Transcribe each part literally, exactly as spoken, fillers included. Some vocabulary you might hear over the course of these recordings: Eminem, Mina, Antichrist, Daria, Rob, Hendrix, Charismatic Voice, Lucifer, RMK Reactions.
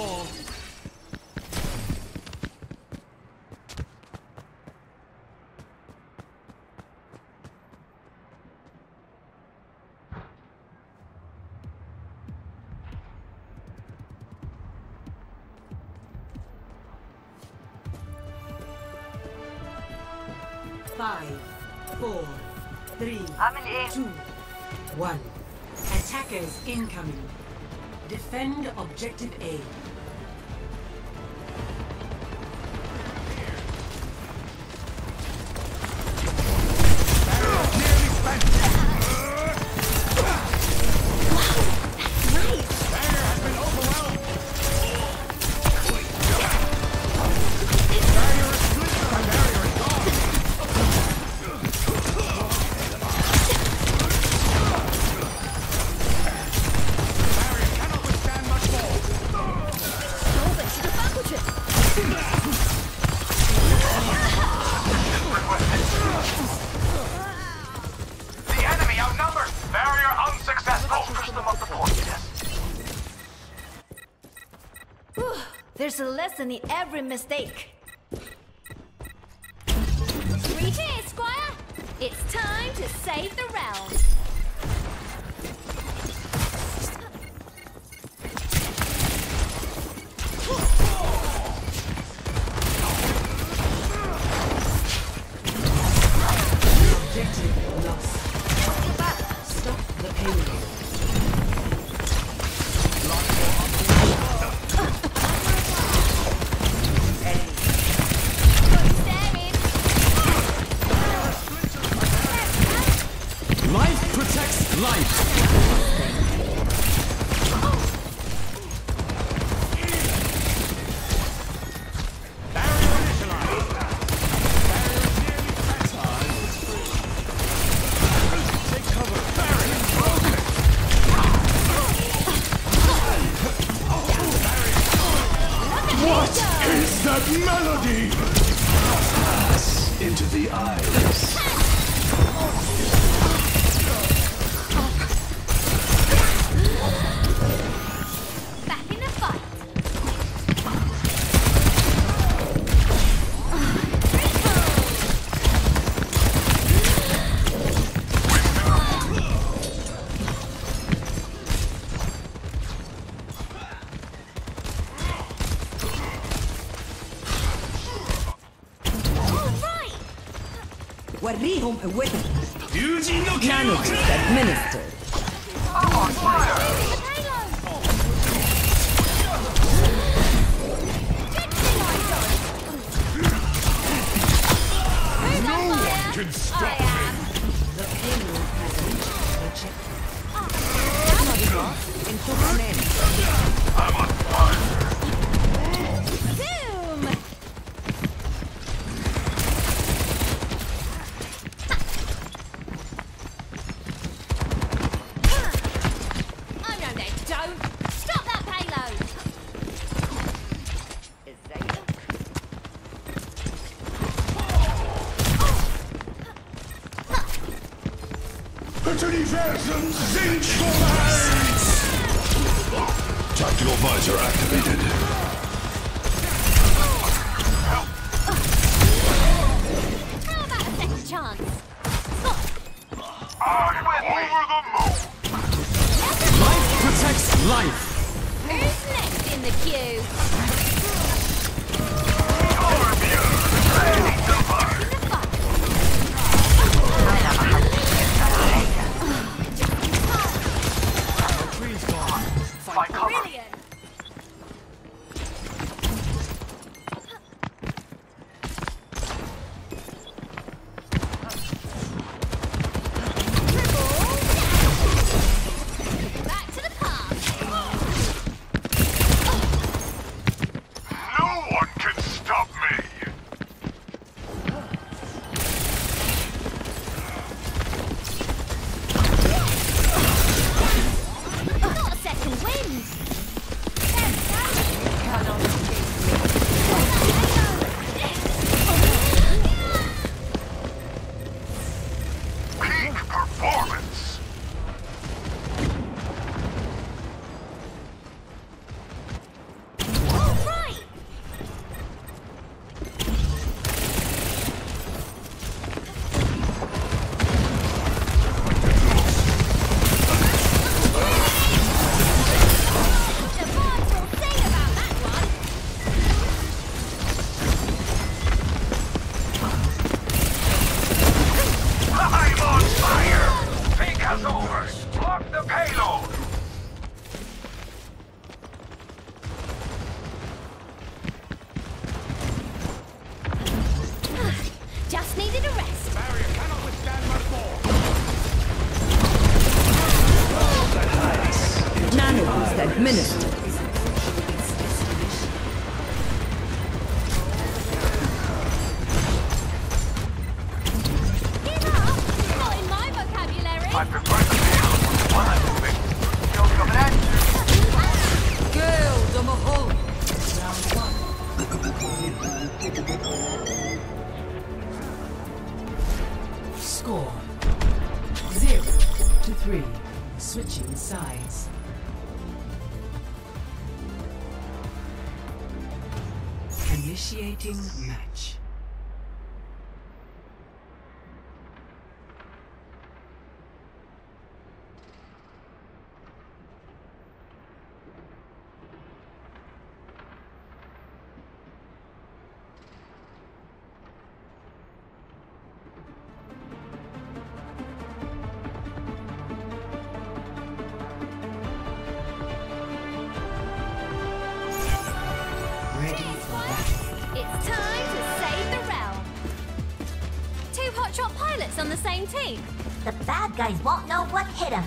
hole. Five, four, three, two, one. Attackers incoming. Defend objective A. There's a lesson in every mistake. Reach in, Squire. It's time to save the realm. Objective lost. Stop the pain. Into the eyes. Back in the fight. Warihom a weapon. Nanodes administered. Oh, fire! No one can stop me. The payload has reached. I'm on fire. Tactical visor activated. How about a second chance? I went over the moon. Life protects life. Who's next in the queue? Overview. Ready to fire. administered. Score zero to three. Switching sides. Initiating match. On the same team. The bad guys won't know what hit them.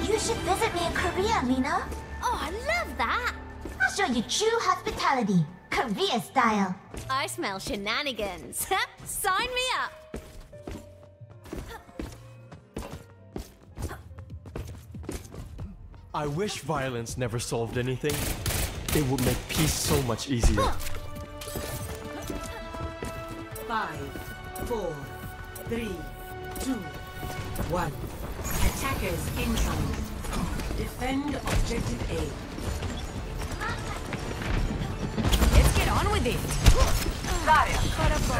You should visit me in Korea, Mina. Oh, I love that. I'll show you true hospitality, Korea style. I smell shenanigans. Sign me up. I wish violence never solved anything. It would make peace so much easier. Five, four, three, two, one. Attackers incoming. Defend objective A. Let's get on with it. Daria, ready for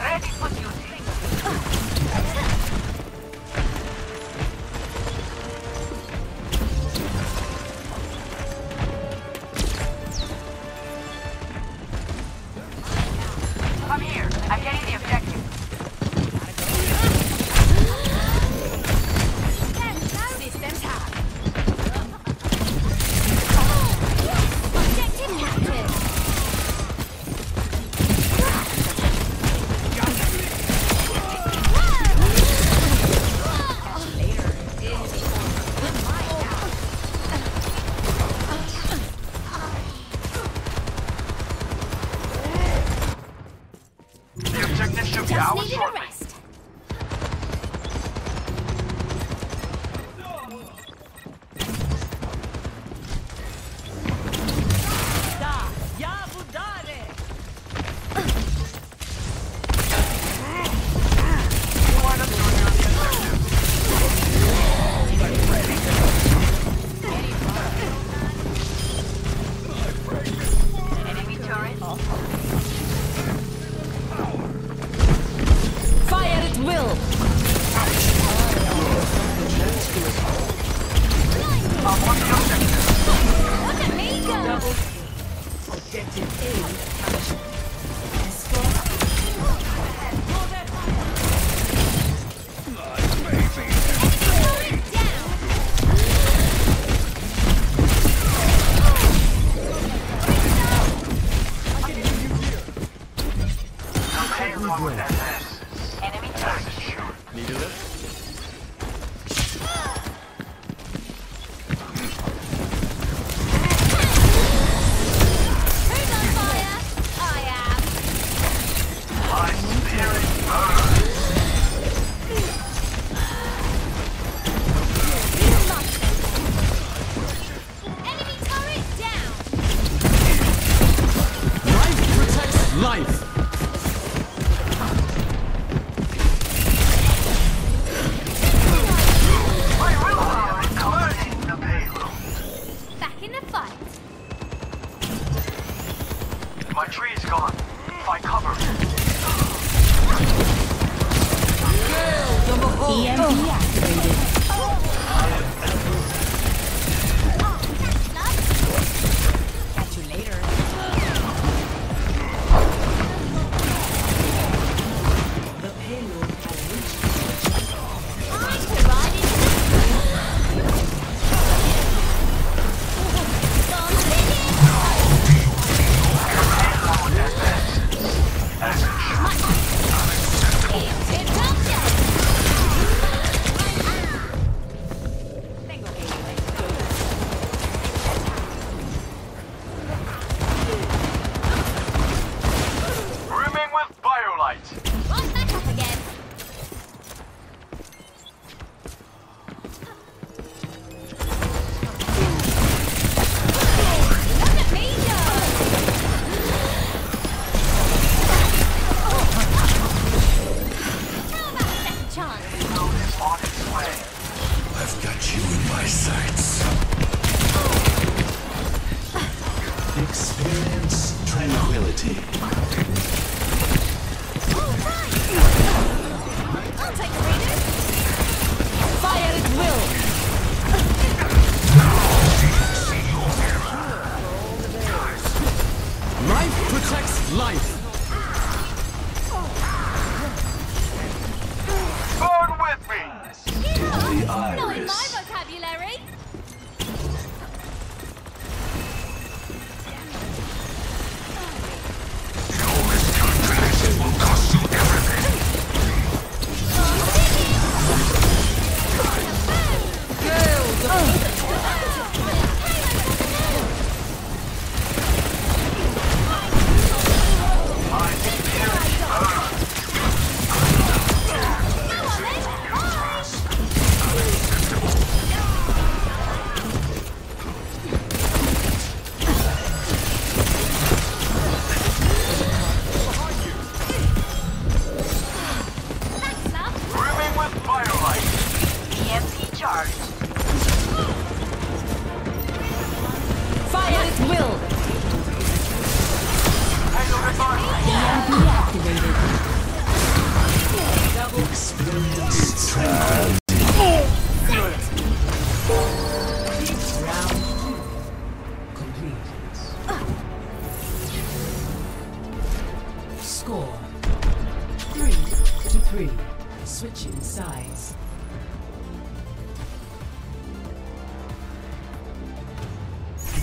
on its way. I've got you in my sights. Experience tranquility. Oh, I'll take it. Fire at will. Life protects life. Burn with me. Deadly iris. Not in my vocabulary. Your miscalculation will cost you everything.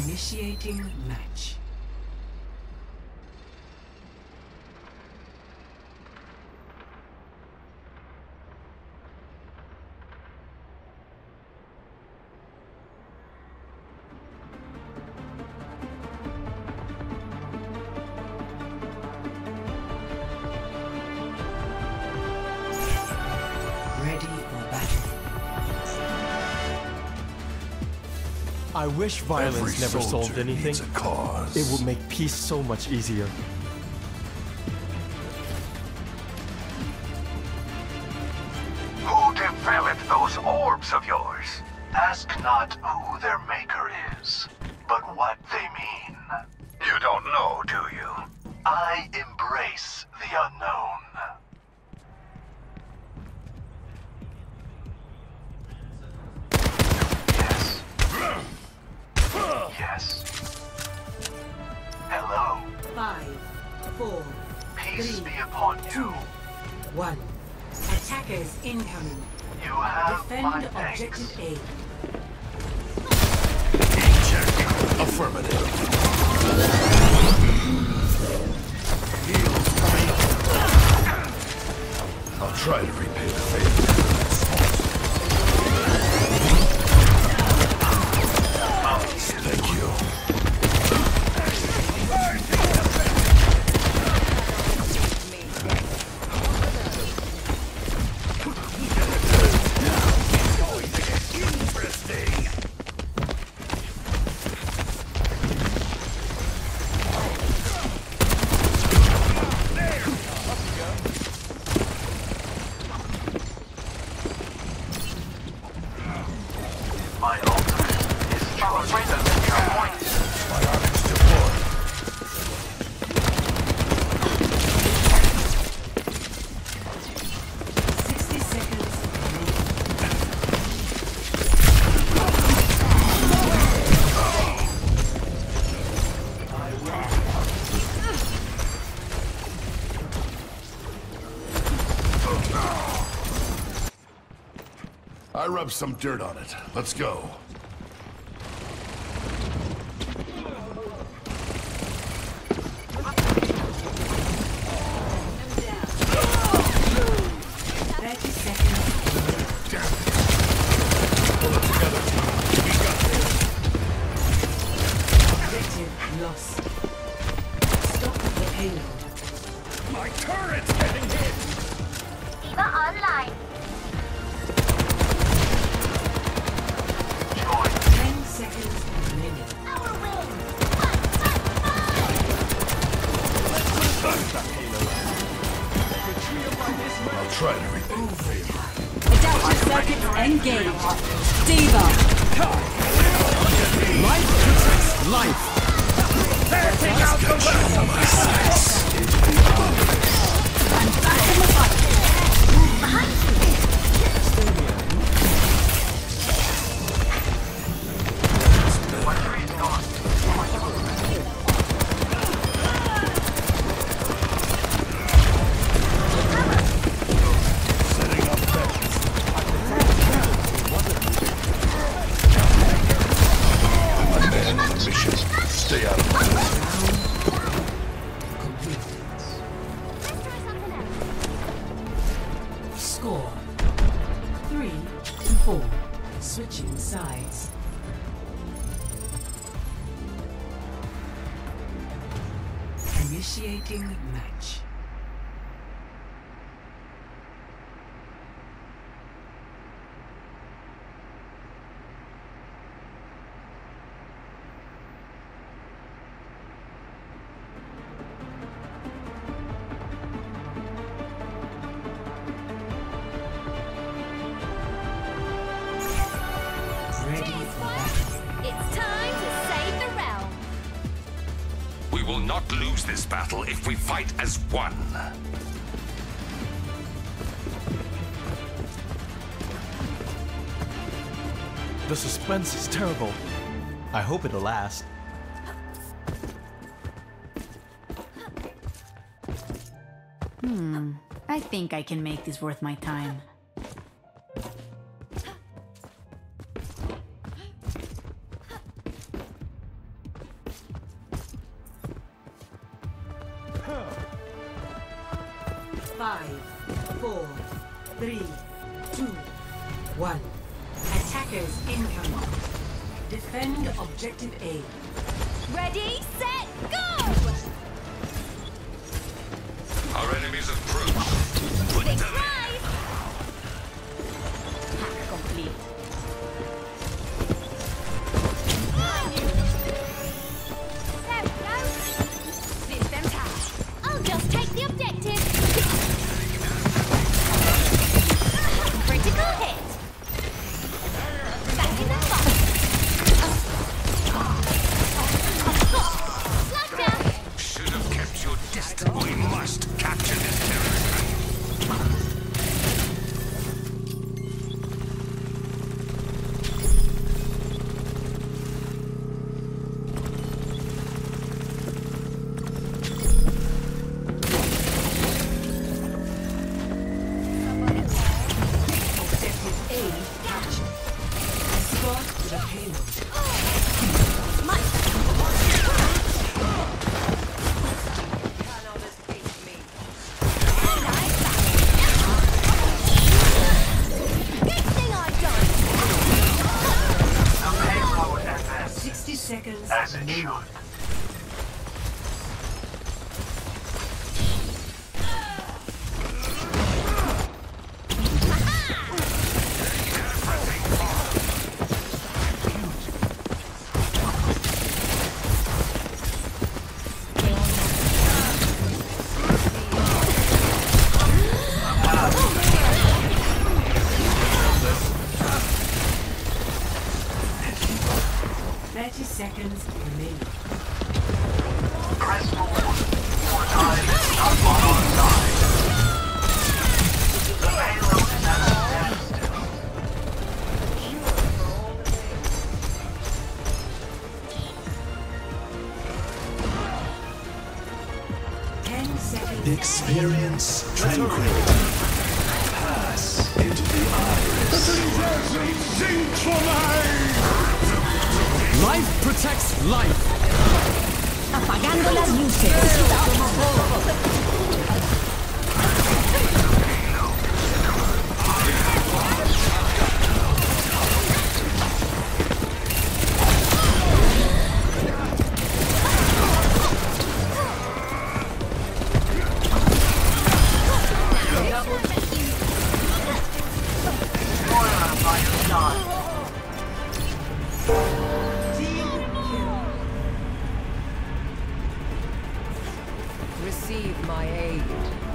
Initiating match. I wish violence Every never solved anything. A cause. It would make peace so much easier. Who developed those orbs of yours? Ask not who their maker is, but what they mean. You don't know, do you? I embrace the unknown. Yes. Hello. Five, four, Peace three, be upon you. Two, one. Attackers incoming. You have Defend my objective A. Affirmative. Heal. I'll try to repay the favor. Thank you. I rub some dirt on it. Let's go. Your Rockets engaged. Diva. Life protects life. Better take out the left. I'm back in the fight. Behind you. Wonder is gone. Stay out of the way. Score three to four. Switching sides. Initiating match. This battle if we fight as one. The suspense is terrible. I hope it'll last. Hmm, I think I can make this worth my time. Five, four, three, two, one. Attackers incoming. Defend objective A. Ready, set, go! Our enemies approach. They tried! Attack complete. Experience tranquility. Pass into the iris. Life protects life. Apagando las luces. Receive my aid.